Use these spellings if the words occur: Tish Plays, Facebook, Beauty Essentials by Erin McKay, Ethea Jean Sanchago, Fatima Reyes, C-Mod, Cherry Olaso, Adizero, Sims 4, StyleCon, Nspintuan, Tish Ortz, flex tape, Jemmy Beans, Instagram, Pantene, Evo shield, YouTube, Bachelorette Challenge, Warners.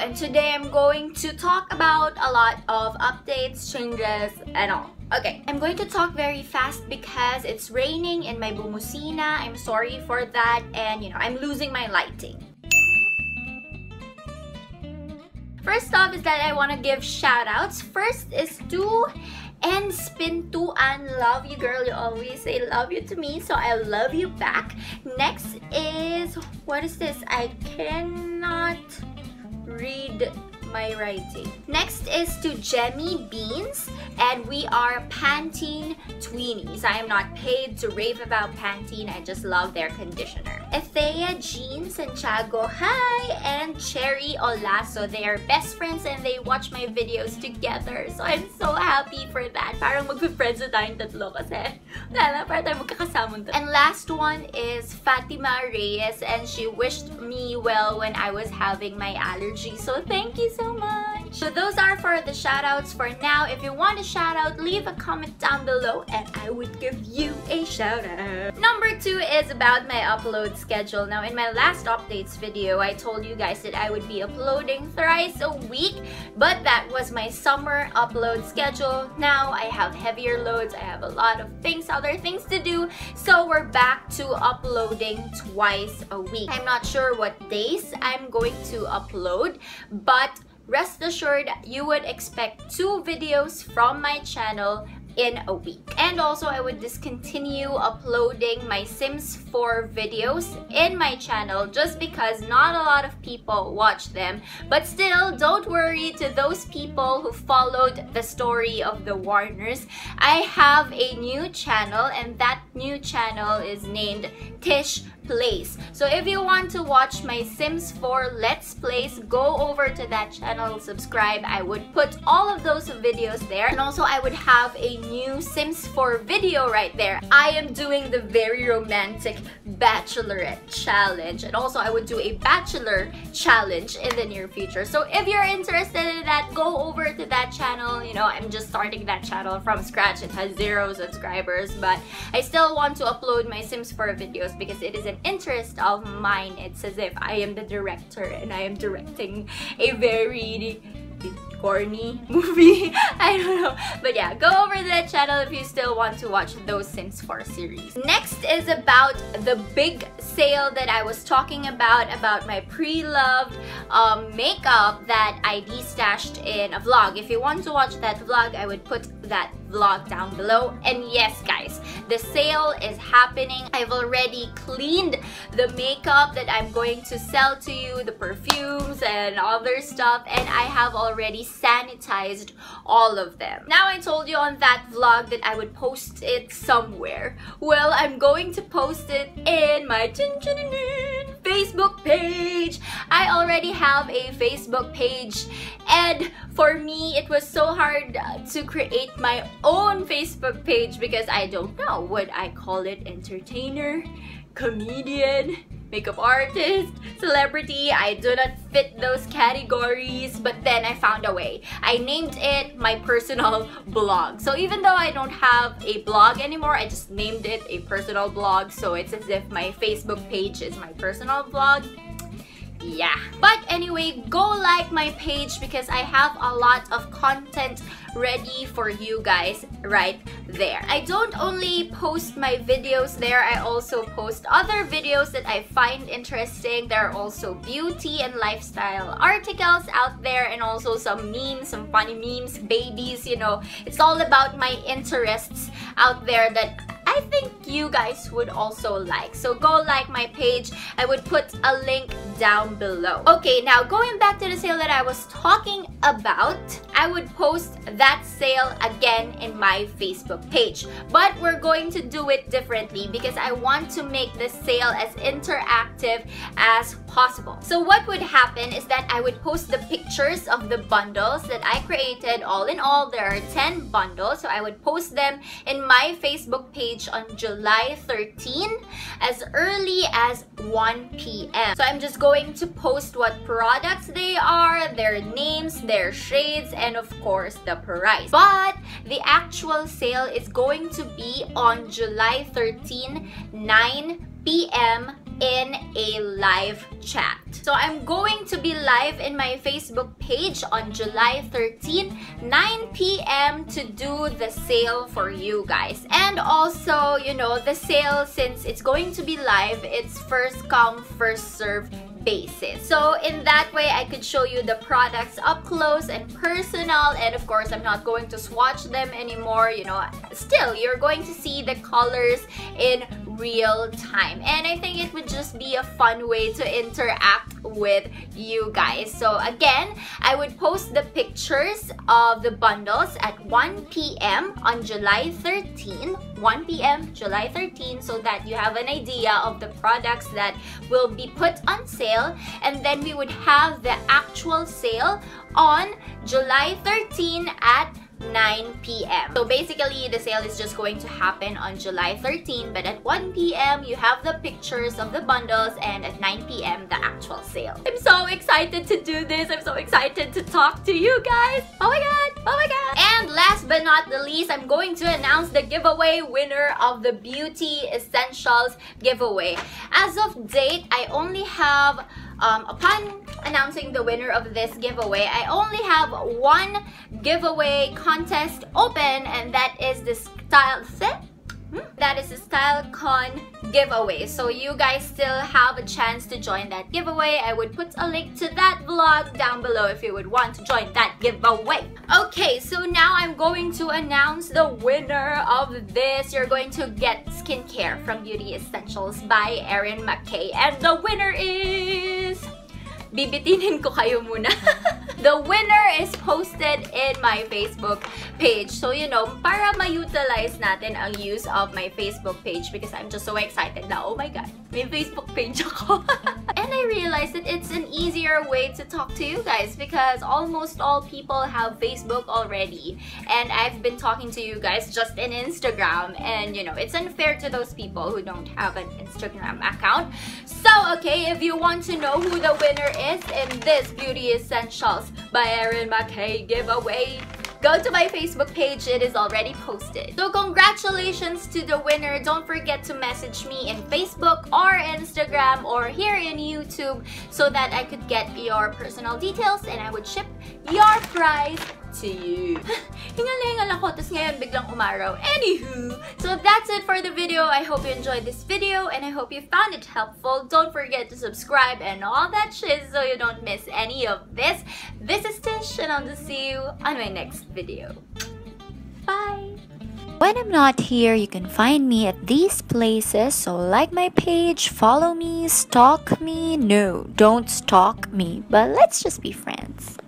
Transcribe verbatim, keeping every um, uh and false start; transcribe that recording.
and today I'm going to talk about a lot of updates, changes, and all. Okay, I'm going to talk very fast because it's raining in my bumusina. I'm sorry for that, and you know, I'm losing my lighting. First off is that I want to give shout-outs. First is to Nspintuan. Love you, girl. You always say love you to me, so I love you back. Next is, what is this? I cannot read my writing. Next is to Jemmy Beans, and we are Pantene Tweenies. I am not paid to rave about Pantene. I just love their conditioner. Ethea Jean Sanchago, hi! And Cherry Olaso. They are best friends and they watch my videos together. So I'm so happy for that. Parang mag-friends na tayong tatlo kasi. Lala, parang tayo magkakasamon tatlo. And last one is Fatima Reyes, and she wished me well when I was having my allergy. So thank you so so much. So those are for the shoutouts for now. If you want a shoutout, leave a comment down below and I would give you a shoutout. Number two is about my upload schedule. Now in my last updates video, I told you guys that I would be uploading thrice a week, but that was my summer upload schedule. Now I have heavier loads, I have a lot of things, other things to do, so we're back to uploading twice a week. I'm not sure what days I'm going to upload, but rest assured, you would expect two videos from my channel in a week. And also, I would discontinue uploading my Sims four videos in my channel just because not a lot of people watch them. But still, don't worry to those people who followed the story of the Warners. I have a new channel, and that new channel is named Tish Place. So if you want to watch my Sims four Let's Plays, go over to that channel, subscribe. I would put all of those videos there, and also I would have a new Sims four video right there. I am doing the very romantic Bachelorette Challenge, and also I would do a Bachelor Challenge in the near future. So if you're interested in that, go over to that channel. You know, I'm just starting that channel from scratch. It has zero subscribers, but I still want to upload my Sims four videos because it is an interest of mine. It's as if I am the director and I am directing a very corny movie. I don't know, but yeah, go over to that channel if you still want to watch those Sims four series. Next is about the big sale that I was talking about, about my pre-loved um, makeup that I de-stashed in a vlog. If you want to watch that vlog, I would put that vlog down below. And yes guys, the sale is happening. I've already cleaned the makeup that I'm going to sell to you, the perfumes and other stuff, and I have already sanitized all of them. Now I told you on that vlog that I would post it somewhere. Well, I'm going to post it in my Facebook page. I already have a Facebook page, and for me it was so hard to create my own Facebook page because I don't know, would I call it entertainer, comedian, makeup artist, celebrity? I do not fit those categories, but then I found a way. I named it my personal blog. So even though I don't have a blog anymore, I just named it a personal blog. So it's as if my Facebook page is my personal blog. Yeah. But anyway, go like my page because I have a lot of content ready for you guys right there. I don't only post my videos there, I also post other videos that I find interesting. There are also beauty and lifestyle articles out there, and also some memes, some funny memes, babies, you know. It's all about my interests out there that I think you guys would also like. So go like my page. I would put a link down below. Okay, now going back to the sale that I was talking about, I would post that sale again in my Facebook page. But we're going to do it differently because I want to make this sale as interactive as possible. So what would happen is that I would post the pictures of the bundles that I created. All in all, there are ten bundles. So I would post them in my Facebook page on July thirteenth as early as one p m So I'm just going to post what products they are, their names, their shades, and of course the price. But the actual sale is going to be on July thirteenth, nine p m in a live chat. So I'm going to be live in my Facebook page on July thirteenth, nine p m to do the sale for you guys. And also, you know, the sale, since it's going to be live, it's first come, first serve basis. So in that way, I could show you the products up close and personal, and of course, I'm not going to swatch them anymore, you know. Still, you're going to see the colors in real time, and I think it would just be a fun way to interact with you guys. So again, I would post the pictures of the bundles at one p m on July thirteenth, one p m July thirteenth, so that you have an idea of the products that will be put on sale. And then we would have the actual sale on July thirteenth at nine p m So basically, the sale is just going to happen on July thirteenth, but at one p m you have the pictures of the bundles, and at nine p m the actual sale. I'm so excited to do this. I'm so excited to talk to you guys. Oh my god, oh my god. And last but not the least, I'm going to announce the giveaway winner of the Beauty Essentials giveaway. As of date, I only have Um, upon announcing the winner of this giveaway, I only have one giveaway contest open, and that is the style set. Hmm? That is the StyleCon giveaway. So you guys still have a chance to join that giveaway. I would put a link to that vlog down below if you would want to join that giveaway. Okay, so now I'm going to announce the winner of this. You're going to get skincare from Beauty Essentials by Erin McKay, and the winner is... Bibitinin ko kayo muna. The winner is posted in my Facebook page. So, you know, para ma-utilize natin ang use of my Facebook page, because I'm just so excited na, oh my god, may Facebook page ako. And I realized that it's an easier way to talk to you guys, because almost all people have Facebook already. And I've been talking to you guys just in Instagram. And, you know, it's unfair to those people who don't have an Instagram account. So, okay, if you want to know who the winner is in this Beauty Essentials by Erin McKay giveaway, go to my Facebook page, it is already posted. So congratulations to the winner. Don't forget to message me in Facebook or Instagram or here in YouTube, so that I could get your personal details and I would ship your prize to you. Hingal-hingal ako, tapos ngayon biglang umaraw. Anywho, so that's it for the video. I hope you enjoyed this video and I hope you found it helpful. Don't forget to subscribe and all that shit so you don't miss any of this. This is Tish, and I'll see you on my next video. Bye! When I'm not here, you can find me at these places. So like my page, follow me, stalk me. No, don't stalk me, but let's just be friends.